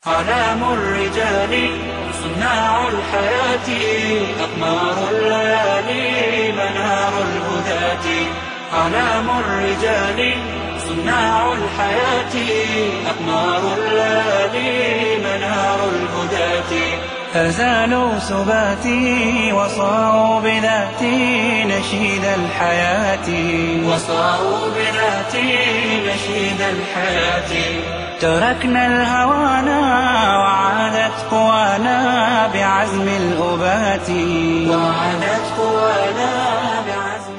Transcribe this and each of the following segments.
حرام الرجال صناع الحياة أقمار الليالي منار الهداة حرام الرجال صناع الحياة أقمار الليالي منار الهداة أزالوا سباتي وصاروا بذاتي نشيد الحياة وصاروا بذاتي نشيد الحياة تركنا الهوانا وعادت قوانا بعزم الأبات وعادت قوانا بعزم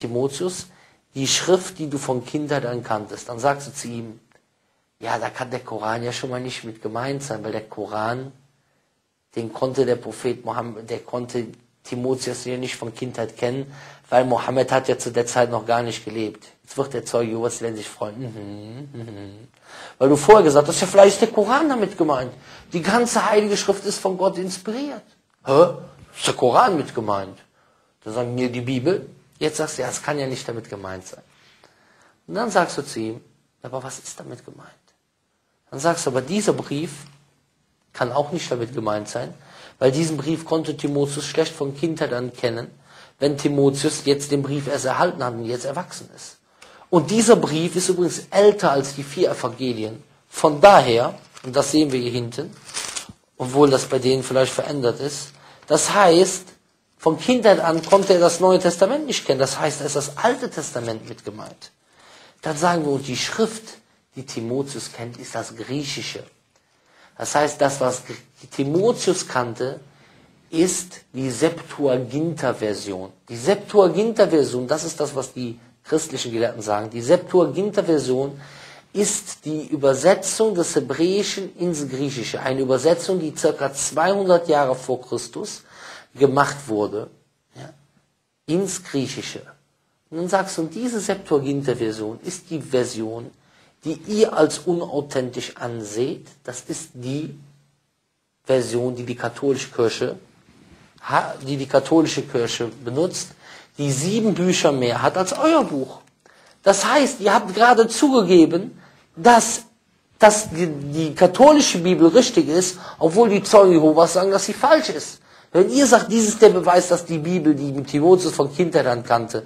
Timotheus, die Schrift, die du von Kindheit an kanntest, dann sagst du zu ihm, ja, da kann der Koran ja schon mal nicht mit gemeint sein, weil der Koran, den konnte der Prophet Mohammed, der konnte Timotheus ja nicht von Kindheit kennen, weil Mohammed hat ja zu der Zeit noch gar nicht gelebt. Jetzt wird der Zeuge Jehovas sich freuen. Weil du vorher gesagt hast, ja, vielleicht ist der Koran damit gemeint. Die ganze Heilige Schrift ist von Gott inspiriert. Hä? Ist der Koran mit gemeint? Da sagen mir die Bibel. Jetzt sagst du, ja, es kann ja nicht damit gemeint sein. Und dann sagst du zu ihm, aber was ist damit gemeint? Dann sagst du, aber dieser Brief kann auch nicht damit gemeint sein, weil diesen Brief konnte Timotheus schlecht von Kindheit an kennen, wenn Timotheus jetzt den Brief erst erhalten hat und jetzt erwachsen ist. Und dieser Brief ist übrigens älter als die 4 Evangelien. Von daher, und das sehen wir hier hinten, obwohl das bei denen vielleicht verändert ist, das heißt, von Kindheit an konnte er das Neue Testament nicht kennen, das heißt, er ist das Alte Testament mit gemeint. Dann sagen wir, und die Schrift, die Timotheus kennt, ist das Griechische. Das heißt, das, was Timotheus kannte, ist die Septuaginta-Version. Die Septuaginta-Version, das ist das, was die christlichen Gelehrten sagen, die Septuaginta-Version ist die Übersetzung des Hebräischen ins Griechische. Eine Übersetzung, die ca. 200 Jahre vor Christus gemacht wurde, ja, ins Griechische. Und dann sagst du, und diese Septuaginta-Version ist die Version, die ihr als unauthentisch anseht. Das ist die Version, die die katholische Kirche benutzt, die 7 Bücher mehr hat als euer Buch. Das heißt, ihr habt gerade zugegeben, dass die katholische Bibel richtig ist, obwohl die Zeugen Jehovas sagen, dass sie falsch ist. Wenn ihr sagt, dies ist der Beweis, dass die Bibel, die Timotheus von Kindheit an kannte,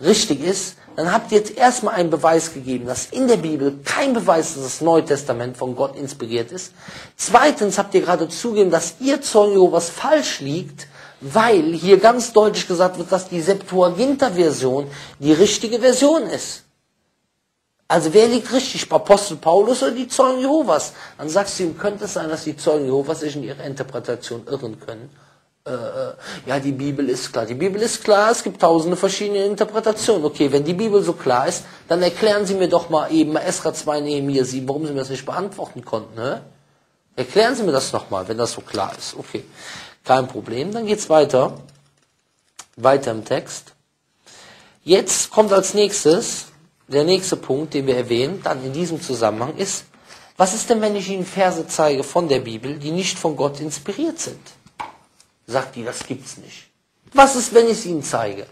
richtig ist, dann habt ihr jetzt erstmal einen Beweis gegeben, dass in der Bibel kein Beweis ist, dass das Neue Testament von Gott inspiriert ist. Zweitens habt ihr gerade zugegeben, dass ihr Zeugen Jehovas falsch liegt, weil hier ganz deutlich gesagt wird, dass die Septuaginta-Version die richtige Version ist. Also wer liegt richtig, Apostel Paulus oder die Zeugen Jehovas? Dann sagst du ihm, könnte es sein, dass die Zeugen Jehovas sich in ihrer Interpretation irren können. Ja, die Bibel ist klar. Die Bibel ist klar, es gibt tausende verschiedene Interpretationen. Okay, wenn die Bibel so klar ist, dann erklären Sie mir doch mal eben Esra 2, Nehemiah 7, warum Sie mir das nicht beantworten konnten. Ne? Erklären Sie mir das nochmal, wenn das so klar ist. Okay, kein Problem. Dann geht's weiter. Weiter im Text. Jetzt kommt als nächstes der nächste Punkt, den wir erwähnen, dann in diesem Zusammenhang ist, was ist denn, wenn ich Ihnen Verse zeige von der Bibel, die nicht von Gott inspiriert sind? Sagt die, das gibt's nicht. Was ist, wenn ich es ihnen zeige?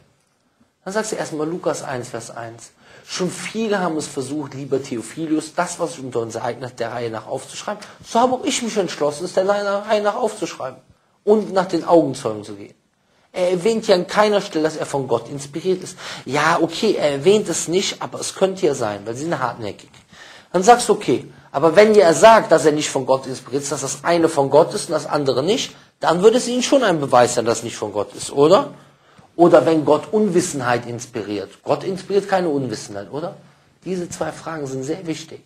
Dann sagst du erstmal Lukas 1, Vers 1. Schon viele haben es versucht, lieber Theophilus, das, was ich unter uns ereignet, der Reihe nach aufzuschreiben. So habe auch ich mich entschlossen, es der Reihe nach aufzuschreiben und nach den Augenzeugen zu gehen. Er erwähnt ja an keiner Stelle, dass er von Gott inspiriert ist. Ja, okay, er erwähnt es nicht, aber es könnte ja sein, weil sie sind hartnäckig. Dann sagst du, okay, aber wenn er sagt, dass er nicht von Gott inspiriert ist, dass das eine von Gott ist und das andere nicht, dann würde es ihnen schon ein Beweis sein, dass es nicht von Gott ist, oder? Oder wenn Gott Unwissenheit inspiriert. Gott inspiriert keine Unwissenheit, oder? Diese 2 Fragen sind sehr wichtig.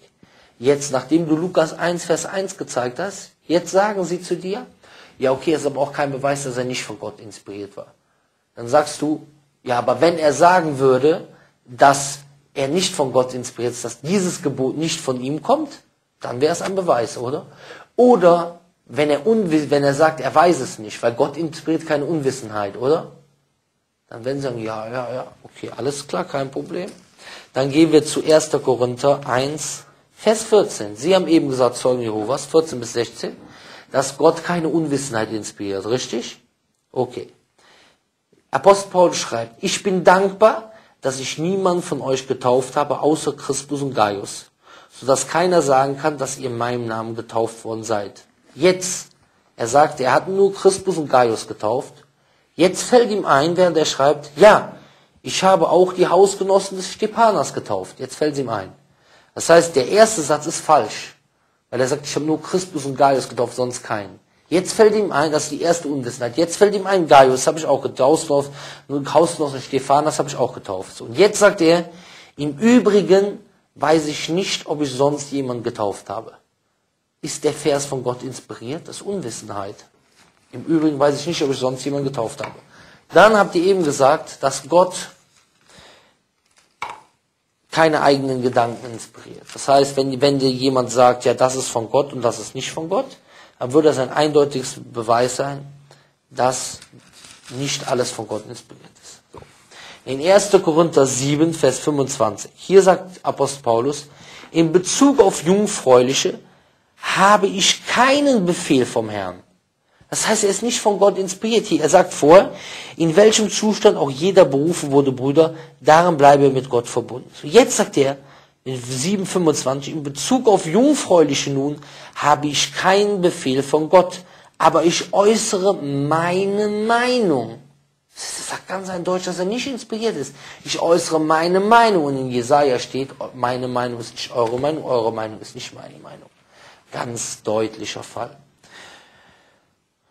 Jetzt, nachdem du Lukas 1, Vers 1 gezeigt hast, jetzt sagen sie zu dir, ja okay, es ist aber auch kein Beweis, dass er nicht von Gott inspiriert war. Dann sagst du, ja, aber wenn er sagen würde, dass er nicht von Gott inspiriert ist, dass dieses Gebot nicht von ihm kommt, dann wäre es ein Beweis, oder? Oder wenn er sagt, er weiß es nicht, weil Gott inspiriert keine Unwissenheit, oder? Dann werden sie sagen, ja, okay, alles klar, kein Problem. Dann gehen wir zu 1. Korinther 1, Vers 14. Sie haben eben gesagt, Zeugen Jehovas, 14 bis 16, dass Gott keine Unwissenheit inspiriert, richtig? Okay. Apostel Paulus schreibt, ich bin dankbar, dass ich niemanden von euch getauft habe, außer Crispus und Gaius. sodass keiner sagen kann, dass ihr in meinem Namen getauft worden seid. Jetzt, er sagte, er hat nur Crispus und Gaius getauft. Jetzt fällt ihm ein, während er schreibt, ja, ich habe auch die Hausgenossen des Stephanas getauft. Jetzt fällt es ihm ein. Das heißt, der erste Satz ist falsch, weil er sagt, ich habe nur Crispus und Gaius getauft, sonst keinen. Jetzt fällt ihm ein, dass die erste Unwissenheit. Jetzt fällt ihm ein, Gaius habe ich auch getauft, nur Hausgenossen Stephanas habe ich auch getauft. Und jetzt sagt er, im Übrigen weiß ich nicht, ob ich sonst jemanden getauft habe. Ist der Vers von Gott inspiriert? Das ist Unwissenheit. Im Übrigen weiß ich nicht, ob ich sonst jemanden getauft habe. Dann habt ihr eben gesagt, dass Gott keine eigenen Gedanken inspiriert. Das heißt, wenn dir jemand sagt, ja, das ist von Gott und das ist nicht von Gott, dann würde das ein eindeutiges Beweis sein, dass nicht alles von Gott inspiriert ist. So. In 1. Korinther 7, Vers 25, hier sagt Apostel Paulus, in Bezug auf Jungfräuliche habe ich keinen Befehl vom Herrn. Das heißt, er ist nicht von Gott inspiriert. Er sagt vor, in welchem Zustand auch jeder berufen wurde, Brüder, darin bleibe er mit Gott verbunden. So, jetzt sagt er, in 7,25, in Bezug auf Jungfräuliche nun, habe ich keinen Befehl von Gott, aber ich äußere meine Meinung. Das sagt ganz eindeutig, dass er nicht inspiriert ist. Ich äußere meine Meinung. Und in Jesaja steht, meine Meinung ist nicht eure Meinung ist nicht meine Meinung. Ganz deutlicher Fall.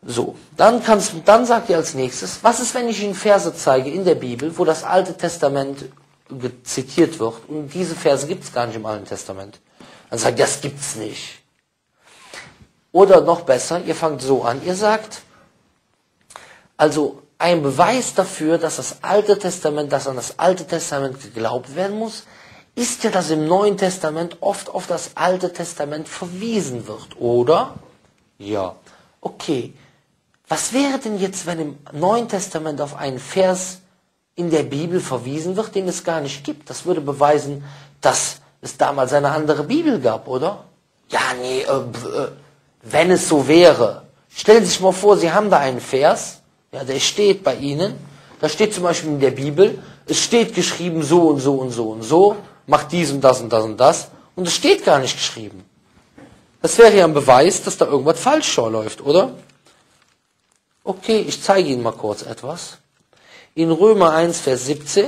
So, dann sagt ihr als nächstes, was ist, wenn ich Ihnen Verse zeige in der Bibel, wo das Alte Testament zitiert wird und diese Verse gibt es gar nicht im Alten Testament? Dann sagt ihr, das gibt's nicht. Oder noch besser, ihr fangt so an, ihr sagt, also ein Beweis dafür, dass an das Alte Testament geglaubt werden muss, ist ja, dass im Neuen Testament oft auf das Alte Testament verwiesen wird, oder? Ja. Okay. Was wäre denn jetzt, wenn im Neuen Testament auf einen Vers in der Bibel verwiesen wird, den es gar nicht gibt? Das würde beweisen, dass es damals eine andere Bibel gab, oder? Ja, nee, wenn es so wäre. Stellen Sie sich mal vor, Sie haben da einen Vers, ja, der steht bei Ihnen, da steht zum Beispiel in der Bibel, es steht geschrieben so und so und so und so, macht dies und das und das und das, und es steht gar nicht geschrieben. Das wäre ja ein Beweis, dass da irgendwas falsch läuft, oder? Okay, ich zeige Ihnen mal kurz etwas. In Römer 1, Vers 17,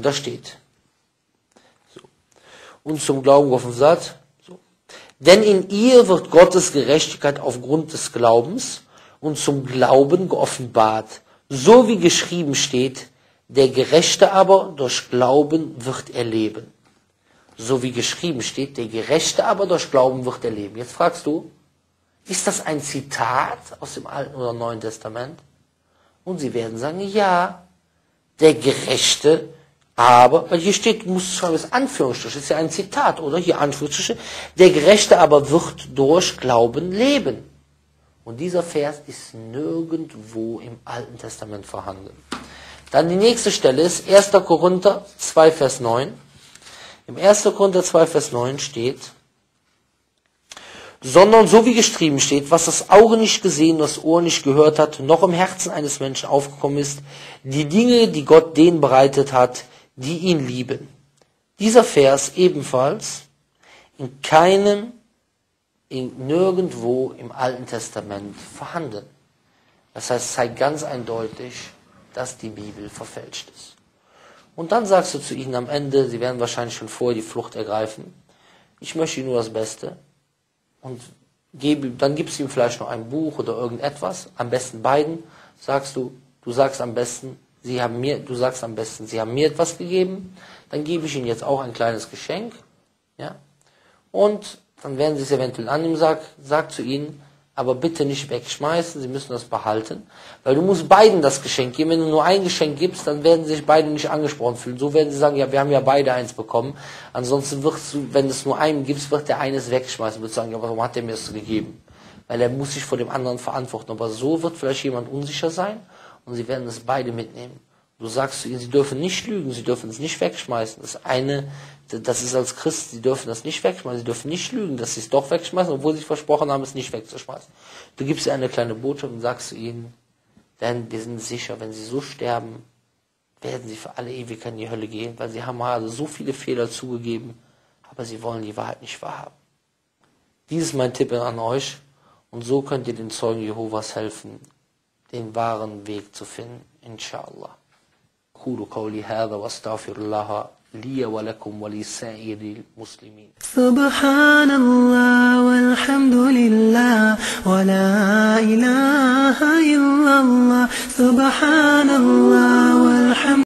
da steht, so, und zum Glauben auf den Satz, so, denn in ihr wird Gottes Gerechtigkeit aufgrund des Glaubens und zum Glauben geoffenbart, so wie geschrieben steht, der Gerechte aber durch Glauben wird er leben. So wie geschrieben steht, der Gerechte aber durch Glauben wird er leben. Jetzt fragst du, ist das ein Zitat aus dem Alten oder Neuen Testament? Und sie werden sagen, ja, der Gerechte aber, weil hier steht, muss ich schreiben, das Anführungsstriche, ist ja ein Zitat, oder? Hier Anführungsstriche, der Gerechte aber wird durch Glauben leben. Und dieser Vers ist nirgendwo im Alten Testament vorhanden. Dann die nächste Stelle ist 1. Korinther 2, Vers 9. Im 1. Korinther 2, Vers 9 steht, sondern so wie geschrieben steht, was das Auge nicht gesehen, das Ohr nicht gehört hat, noch im Herzen eines Menschen aufgekommen ist, die Dinge, die Gott denen bereitet hat, die ihn lieben. Dieser Vers ebenfalls nirgendwo im Alten Testament vorhanden. Das heißt, es zeigt ganz eindeutig, dass die Bibel verfälscht ist. Und dann sagst du zu ihnen am Ende, sie werden wahrscheinlich schon vorher die Flucht ergreifen, ich möchte ihnen nur das Beste, und dann gibst du ihm vielleicht noch ein Buch oder irgendetwas, am besten beiden, du sagst am besten, sie haben mir etwas gegeben, dann gebe ich ihnen jetzt auch ein kleines Geschenk, ja, und dann werden sie es eventuell annehmen, sag zu ihnen, aber bitte nicht wegschmeißen, sie müssen das behalten, weil du musst beiden das Geschenk geben. Wenn du nur ein Geschenk gibst, dann werden sich beide nicht angesprochen fühlen. So werden sie sagen, ja, wir haben ja beide eins bekommen. Ansonsten wirst du, wenn es nur einem gibst, wird der eines wegschmeißen. Wird sagen, ja, warum hat der mir das gegeben? Weil er muss sich vor dem anderen verantworten. Aber so wird vielleicht jemand unsicher sein und sie werden es beide mitnehmen. Du sagst zu ihnen, sie dürfen nicht lügen, sie dürfen es nicht wegschmeißen. Das ist als Christ, sie dürfen das nicht wegschmeißen, sie dürfen nicht lügen, dass sie es doch wegschmeißen, obwohl sie versprochen haben, es nicht wegzuschmeißen. Du gibst ihr eine kleine Botschaft und sagst zu ihnen, denn wir sind sicher, wenn sie so sterben, werden sie für alle Ewigkeit in die Hölle gehen, weil sie haben also so viele Fehler zugegeben, aber sie wollen die Wahrheit nicht wahrhaben. Dies ist mein Tipp an euch und so könnt ihr den Zeugen Jehovas helfen, den wahren Weg zu finden, inshallah. Subhanallah walhamdulillah wa la ilaha illallah subhanallah walhamdulillah